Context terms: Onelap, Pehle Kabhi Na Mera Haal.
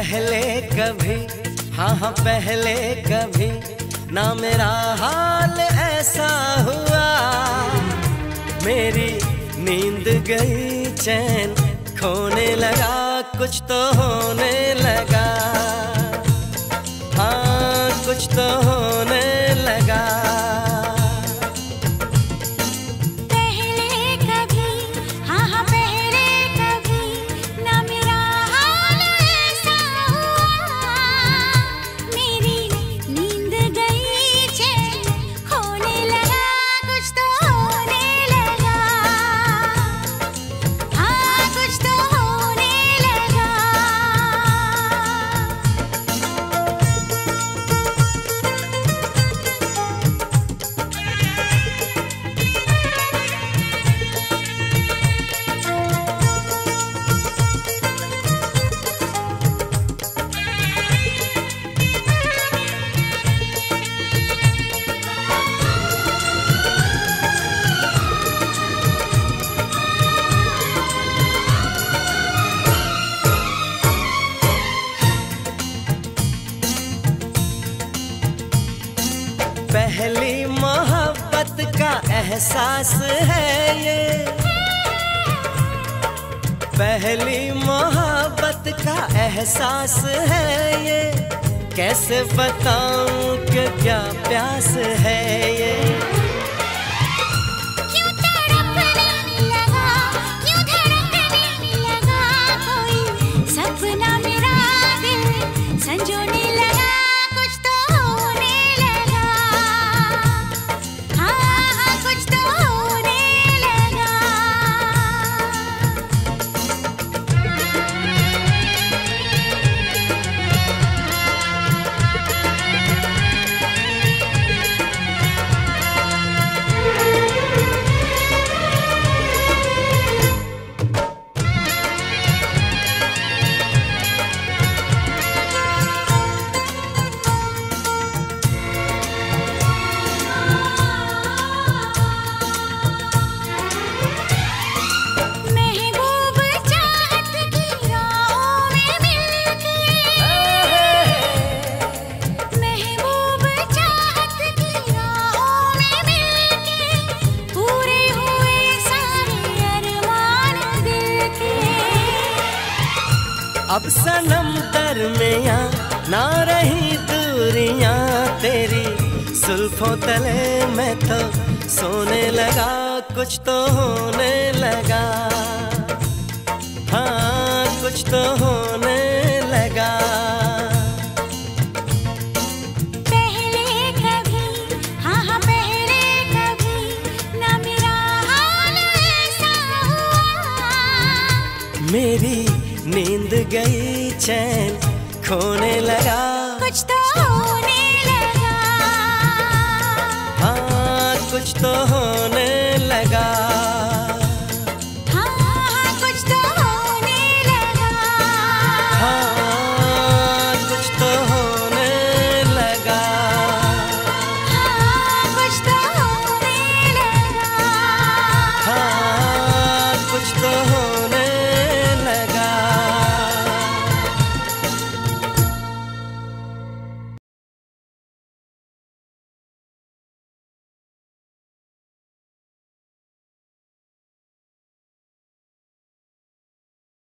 पहले कभी, हाँ हाँ पहले कभी ना मेरा हाल ऐसा हुआ। मेरी नींद गई चैन, खोने लगा कुछ तो होने लगा, हाँ कुछ तो होने लगा। पहली मोहब्बत का एहसास है ये, पहली मोहब्बत का एहसास है ये। कैसे बताऊं कि क्या प्यास है ये, क्यों तड़पने लगा, क्यों धड़कने लगा कोई सपना मेरा दिल संजोने लगा। अब सनम दरमिया ना रही दूरियां तेरी सुल्फों तले में, तो सोने लगा कुछ तो होने लगा, हाँ कुछ तो होने लगा। मेरी नींद गई चैन, खोने लगा कुछ तो होने लगा, हाँ कुछ तो होने लगा। हाँ कुछ तो